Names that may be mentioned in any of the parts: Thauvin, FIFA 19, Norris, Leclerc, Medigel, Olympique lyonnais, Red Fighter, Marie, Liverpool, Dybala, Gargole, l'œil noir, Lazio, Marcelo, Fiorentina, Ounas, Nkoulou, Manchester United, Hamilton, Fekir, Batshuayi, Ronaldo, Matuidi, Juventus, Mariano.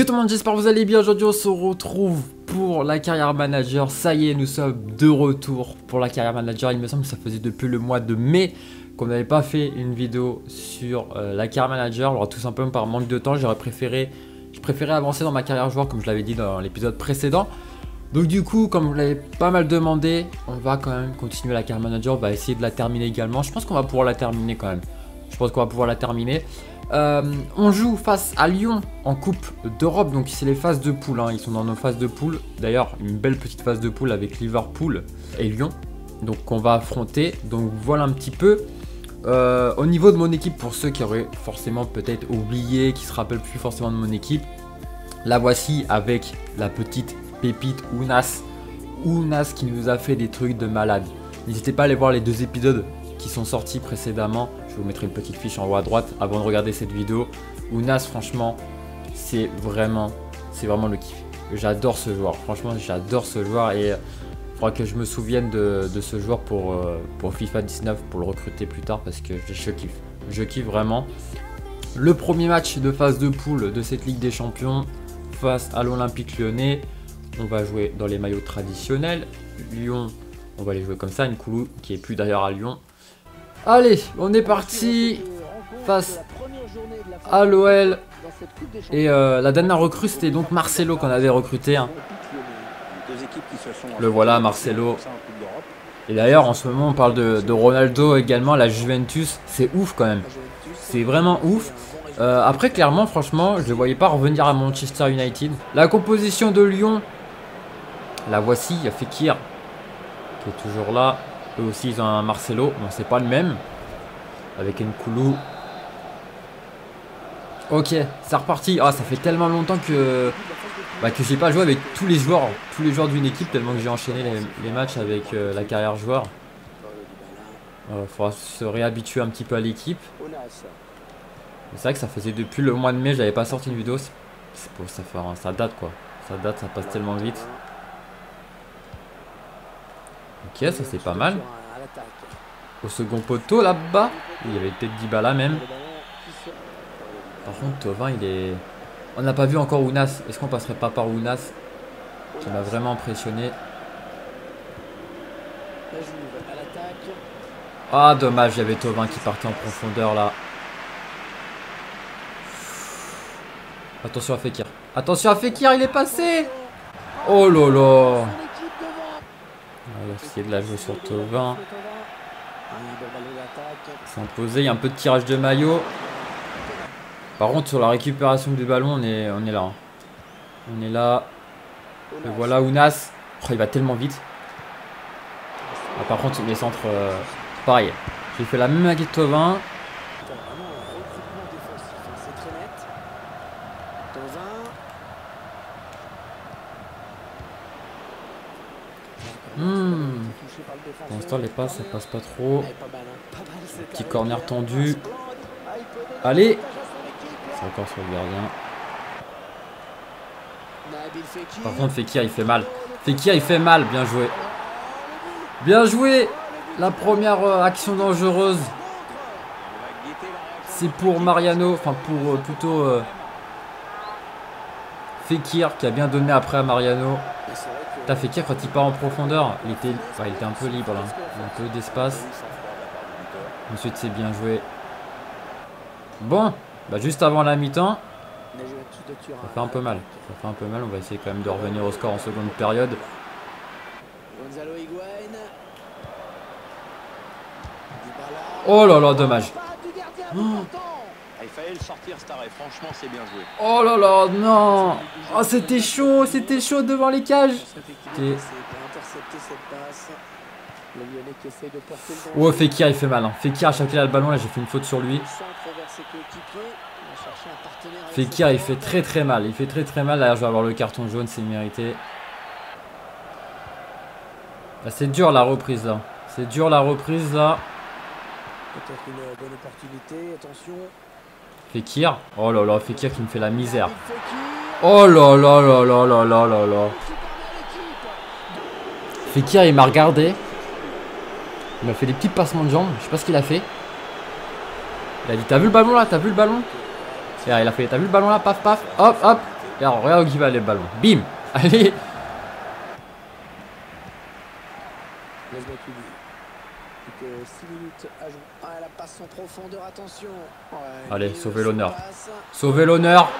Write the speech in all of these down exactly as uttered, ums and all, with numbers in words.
Yo tout le monde, j'espère que vous allez bien. Aujourd'hui on se retrouve pour la carrière manager. Ça y est, nous sommes de retour pour la carrière manager. Il me semble que ça faisait depuis le mois de mai qu'on n'avait pas fait une vidéo sur euh, la carrière manager. Alors tout simplement par manque de temps, j'aurais préféré je préférais avancer dans ma carrière joueur comme je l'avais dit dans l'épisode précédent. Donc du coup, comme vous l'avez pas mal demandé, on va quand même continuer la carrière manager. On va essayer de la terminer également. Je pense qu'on va pouvoir la terminer quand même. Je pense qu'on va pouvoir la terminer. Euh, on joue face à Lyon en Coupe d'Europe, donc c'est les phases de poule, hein. Ils sont dans nos phases de poule, d'ailleurs une belle petite phase de poule avec Liverpool et Lyon, donc on va affronter, donc voilà un petit peu. Euh, au niveau de mon équipe, pour ceux qui auraient forcément peut-être oublié, qui se rappellent plus forcément de mon équipe, la voici avec la petite pépite Ounas, Ounas qui nous a fait des trucs de malade. N'hésitez pas à aller voir les deux épisodes qui sont sortis précédemment. Je vous mettrai une petite fiche en haut à droite avant de regarder cette vidéo. Ounas, franchement, c'est vraiment, c'est vraiment le kiff. J'adore ce joueur. Franchement, j'adore ce joueur et il euh, faudra que je me souvienne de, de ce joueur pour, euh, pour FIFA dix-neuf, pour le recruter plus tard parce que je, je kiffe. Je kiffe vraiment. Le premier match de phase de poule de cette Ligue des Champions face à l'Olympique lyonnais. On va jouer dans les maillots traditionnels. Lyon, on va les jouer comme ça. Nkoulou qui est plus d'ailleurs à Lyon. Allez, on est parti face à l'O L. Et euh, la dernière recrue, c'était donc Marcelo qu'on avait recruté, hein. Le voilà, Marcelo. Et d'ailleurs, en ce moment, on parle de, de Ronaldo également, la Juventus. C'est ouf quand même. C'est vraiment ouf. Euh, après, clairement, franchement, je ne le voyais pas revenir à Manchester United. La composition de Lyon, la voici. Il y a Fekir qui est toujours là. Eux aussi ils ont un Marcelo, bon c'est pas le même. Avec Nkoulou. Ok, c'est reparti. Ah, ça fait tellement longtemps que bah, que j'ai pas joué avec tous les joueurs, tous les joueurs d'une équipe, tellement que j'ai enchaîné les, les matchs avec euh, la carrière joueur. Il euh, faudra se réhabituer un petit peu à l'équipe. C'est vrai que ça faisait depuis le mois de mai, j'avais pas sorti une vidéo. C'est pour ça, faire, hein, ça date quoi. Ça date, ça passe tellement vite. Ok, ça c'est pas mal. Au second poteau là-bas, il y avait peut-être Dybala même. Par contre, Thauvin, il est. On n'a pas vu encore Ounas. Est-ce qu'on passerait pas par Ounas? Qui m'a vraiment impressionné. Ah, dommage, il y avait Thauvin qui partait en profondeur là. Attention à Fekir. Attention à Fekir, il est passé. Oh là là. On va essayer de la jouer sur Thauvin. C'est imposé, il y a un peu de tirage de maillot. Par contre, sur la récupération du ballon, on est, on est là. On est là. Et voilà, Ounas. Oh, il va tellement vite. Ah, par contre, les centres, euh, pareil. J'ai fait la même avec Thauvin. Hmm. Pour l'instant les passes ça passe pas trop. Petit corner tendu. Allez. C'est encore sur le gardien. Par contre Fekir il fait mal. Fekir il fait mal, bien joué. Bien joué. La première action dangereuse. C'est pour Mariano. Enfin pour euh, plutôt euh, Fekir qui a bien donné après à Mariano. T'as Fekir quand il part en profondeur, il était, enfin, il était un peu libre là, un peu d'espace. Ensuite c'est bien joué. Bon, bah juste avant la mi-temps, ça fait un peu mal. Ça fait un peu mal, on va essayer quand même de revenir au score en seconde période. Oh là là, dommage. Oh. Il fallait le sortir, cet arrêt. Franchement, c'est bien joué. Oh là là, non. Oh, c'était chaud, c'était chaud devant les cages. Okay. Oh, Fekir, il fait mal. Hein. Fekir, à chaque fois, le ballon, là, j'ai fait une faute sur lui. Fekir, il fait très très mal. Il fait très très mal. D'ailleurs, je vais avoir le carton jaune, c'est mérité. Bah, c'est dur la reprise là. C'est dur la reprise là. Peut-être une bonne opportunité. Attention. Fekir, oh là là, Fekir qui me fait la misère. Oh là là là là là là là là. Fekir il m'a regardé. Il m'a fait des petits passements de jambes, je sais pas ce qu'il a fait. Il a dit t'as vu le ballon là, t'as vu le ballon. Et là, il a fait t'as vu le ballon là, paf paf, hop hop. Et alors, regarde où il va aller le ballon. Bim. Allez. Allez, sauvez l'honneur. Sauvez l'honneur.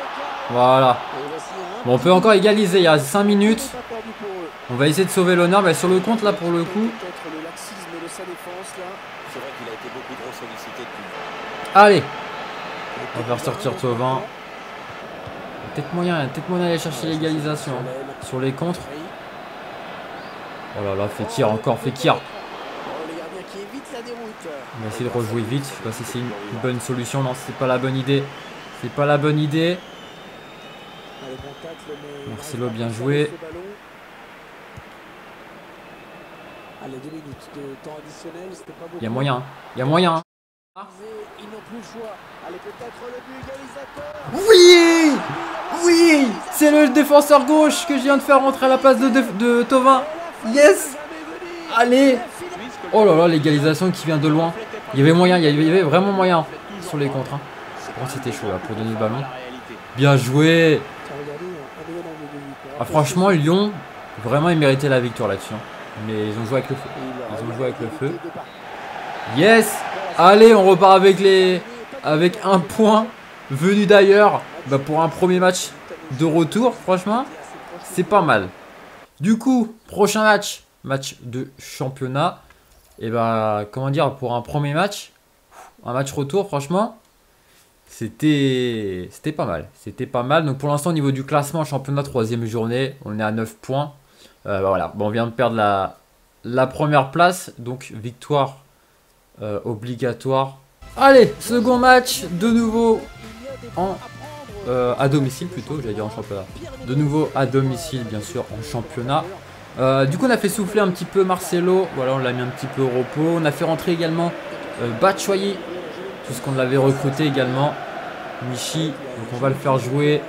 Voilà. Bon, on peut encore égaliser. Il y a cinq minutes. On va essayer de sauver l'honneur. Mais sur le compte, là, pour le coup. Allez. On va faire sortir Thauvin. Peut-être moyen, peut-être moyen d'aller chercher l'égalisation. Hein. Sur les contres. Oh là là, Fekir, encore Fekir. On va essayer de rejouer vite. Je sais pas si c'est une bonne solution. Non, c'est pas la bonne idée. C'est pas la bonne idée. Marcelo, bien joué. Il y a moyen. Il y a moyen. Oui, oui, c'est le défenseur gauche que je viens de faire rentrer à la place de, de, de Thauvin. Yes. Allez. Oh là là, l'égalisation qui vient de loin. Il y avait moyen, il y avait vraiment moyen sur les contres. Hein. Oh, c'était chaud là pour donner le ballon. Bien joué. Ah, franchement, Lyon, vraiment, ils méritaient la victoire là-dessus. Hein. Mais ils ont joué avec le feu. Ils ont joué avec le feu. Yes. Allez, on repart avec les, avec un point venu d'ailleurs, bah pour un premier match de retour. Franchement, c'est pas mal. Du coup, prochain match, match de championnat. Et bah, comment dire, pour un premier match, un match retour, franchement, c'était, c'était pas mal. C'était pas mal. Donc pour l'instant, au niveau du classement championnat, troisième journée, on est à neuf points. Euh, bah voilà, bon, on vient de perdre la, la première place, donc victoire. Euh, obligatoire. Allez, second match de nouveau en euh, à domicile plutôt, j'allais dire en championnat. De nouveau à domicile, bien sûr, en championnat. Euh, du coup, on a fait souffler un petit peu Marcelo. Voilà, on l'a mis un petit peu au repos. On a fait rentrer également euh, Batshuayi, tout ce qu'on l'avait recruté également. Michi, donc on va le faire jouer.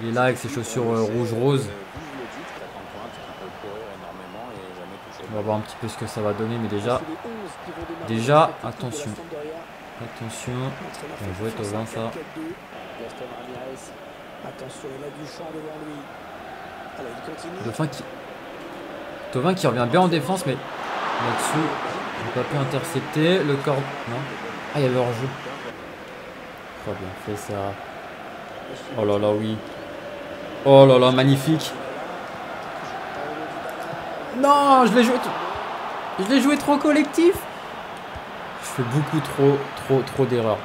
Il est là avec ses chaussures euh, rouge-rose. On va voir un petit peu ce que ça va donner, mais déjà, déjà, attention, attention, on jouait au vingt, ça. Thauvin qui, Thauvin qui revient bien en défense, mais là-dessus, on n'a pas pu intercepter le corps. Non. Ah, il y avait hors-jeu. Très bien fait ça. Oh là là, oui. Oh là là, magnifique. Non, je l'ai joué, je l'ai joué trop collectif. Je fais beaucoup trop, trop, trop d'erreurs.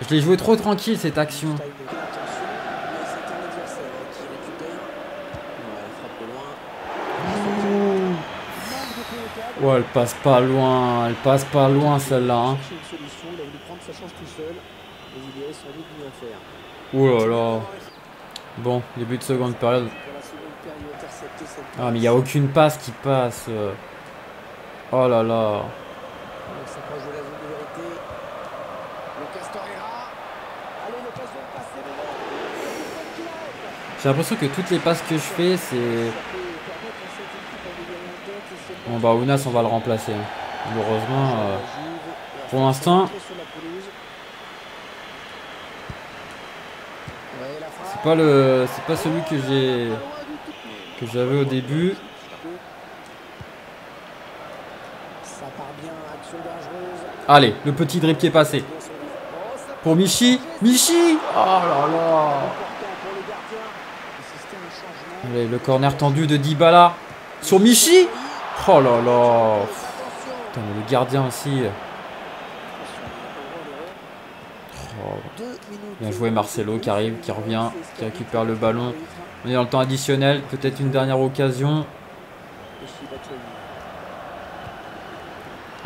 Je l'ai joué trop tranquille cette action. Oh, elle passe pas loin, elle passe pas loin celle-là. Hein. Oh là là. Bon, début de seconde période. Ah mais il n'y a aucune passe qui passe. Oh là là. J'ai l'impression que toutes les passes que je fais c'est... Bon bah Ounas on va le remplacer. Malheureusement euh, pour l'instant c'est pas le... c'est pas celui que j'ai... que j'avais au début. Allez, le petit drip qui est passé. Pour Michi. Michi. Oh là là. Allez, le corner tendu de Dybala. Sur Michi. Oh là là. Putain, mais le gardien aussi. Oh. Bien joué Marcelo qui arrive, qui revient, qui récupère le ballon. On est dans le temps additionnel, peut-être une dernière occasion.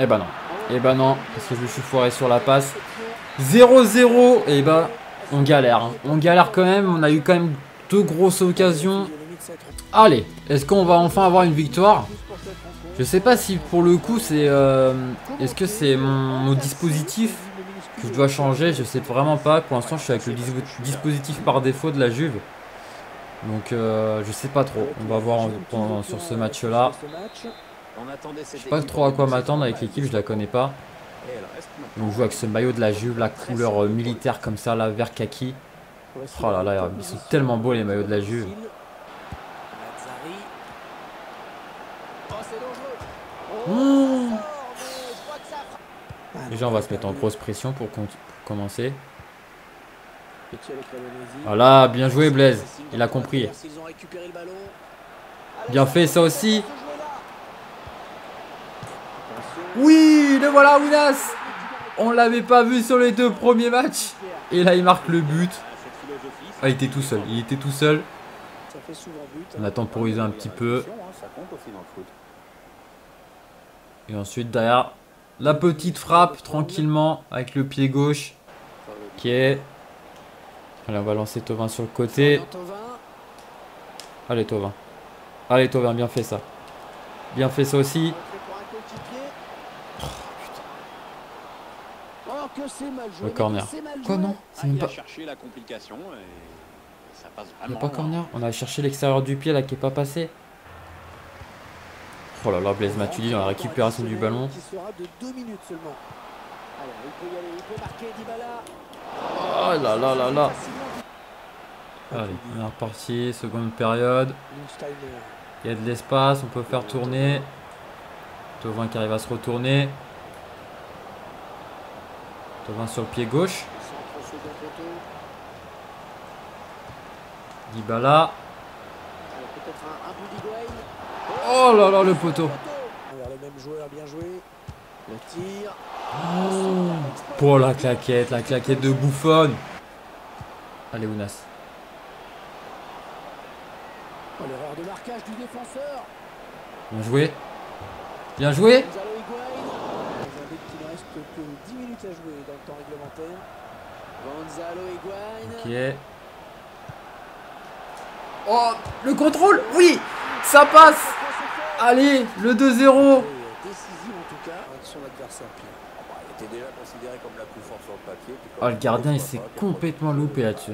Eh ben non. Eh ben non, parce que je me suis foiré sur la passe. zéro zéro. Eh ben, on galère. On galère quand même. On a eu quand même deux grosses occasions. Allez, est-ce qu'on va enfin avoir une victoire? Je sais pas si pour le coup c'est... Est-ce euh, que c'est mon, mon dispositif que je dois changer? Je sais vraiment pas. Pour l'instant, je suis avec le dis dispositif par défaut de la Juve. Donc euh, je sais pas trop, on va voir en, en, sur ce match là. Je sais pas trop à quoi m'attendre avec l'équipe, je la connais pas. On joue avec ce maillot de la Juve, la couleur euh, militaire comme ça, la vert kaki. Oh là là, ils sont tellement beaux les maillots de la Juve. Mmh. Déjà on va se mettre en grosse pression pour, pour commencer. Voilà, bien joué Blaise, il a compris. Bien fait ça aussi. Oui, le voilà Ounas. On l'avait pas vu sur les deux premiers matchs. Et là il marque le but. Ah, il était tout seul, il était tout seul. On a temporisé un petit peu. Et ensuite derrière, la petite frappe tranquillement avec le pied gauche. Ok. Allez, on va lancer Thauvin sur le côté. Allez Thauvin. Allez Thauvin, bien fait ça. Bien fait ça aussi. Le corner. Quoi non? C'est même pas... Il n'y a pas corner. On a cherché l'extérieur du pied là qui n'est pas passé. Oh là là, Blaise Matuidi dans la récupération du ballon. Oh là là là là. Allez, on est reparti, seconde période. Il y a de l'espace, on peut faire tourner. Thauvin qui arrive à se retourner. Thauvin sur le pied gauche. Dybala. Oh là là, le poteau. Oh, pour la claquette, la claquette de Bouffon. Allez Ounas. Bien joué. Bien joué. Ok. Oh, le contrôle. Oui, ça passe. Allez, le deux zéro. Oh, le gardien il s'est complètement loupé là-dessus.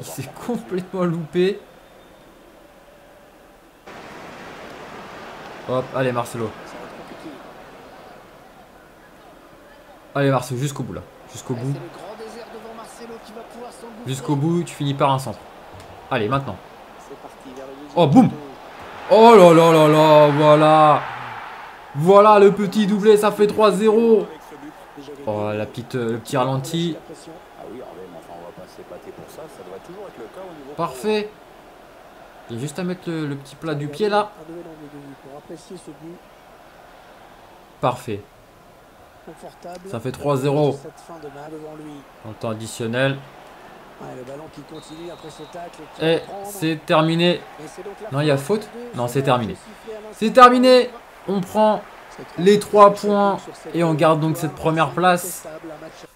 Il s'est complètement loupé. Hop, allez Marcelo. Allez Marcelo, jusqu'au bout là. Jusqu'au bout. Jusqu'au bout, tu finis par un centre. Allez, maintenant. Oh, boum. Oh là là là là, voilà. Voilà le petit doublé, ça fait trois zéro. Oh, la petite, le petit ralenti. Parfait. Il y a juste à mettre le, le petit plat du pied là. Parfait. Ça fait trois zéro. En temps additionnel. Et c'est terminé. Non, il y a faute. Non, c'est terminé. C'est terminé. On prend les trois points et on garde donc cette première place.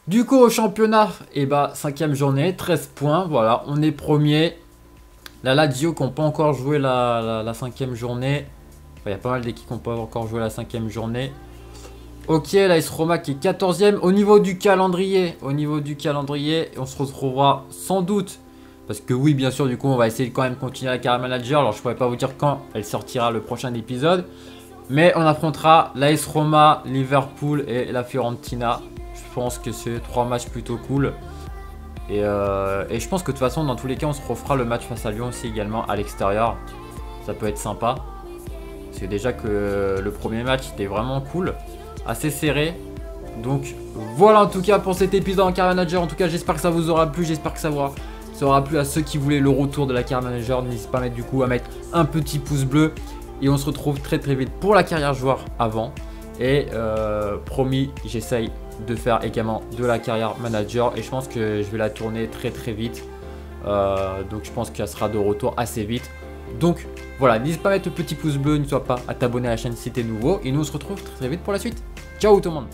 Du coup, au championnat, et bah, cinquième journée, treize points. Voilà, on est premier. La Lazio qui n'ont pas encore joué la, la, la cinquième journée. Enfin, il y a pas mal d'équipes qui n'ont pas encore joué la cinquième journée. Ok, l'A S Roma qui est quatorzième. Au niveau du calendrier, au niveau du calendrier, on se retrouvera sans doute. Parce que oui, bien sûr, du coup, on va essayer de quand même continuer la carrière manager. Alors, je ne pourrais pas vous dire quand elle sortira le prochain épisode. Mais on affrontera l'A S Roma, Liverpool et la Fiorentina. Je pense que c'est trois matchs plutôt cool. Et, euh, et je pense que de toute façon, dans tous les cas, on se refera le match face à Lyon aussi également à l'extérieur. Ça peut être sympa. Parce que déjà que le premier match était vraiment cool, assez serré. Donc voilà en tout cas pour cet épisode en Car Manager. En tout cas, j'espère que ça vous aura plu. J'espère que ça vous aura, ça aura plu à ceux qui voulaient le retour de la Car Manager. N'hésitez pas à mettre, du coup, à mettre un petit pouce bleu. Et on se retrouve très très vite pour la carrière joueur avant. Et euh, promis, j'essaye de faire également de la carrière manager. Et je pense que je vais la tourner très très vite. Euh, donc je pense qu'elle sera de retour assez vite. Donc voilà, n'hésite pas à mettre le petit pouce bleu. Ne sois pas à t'abonner à la chaîne si t'es nouveau. Et nous on se retrouve très très vite pour la suite. Ciao tout le monde.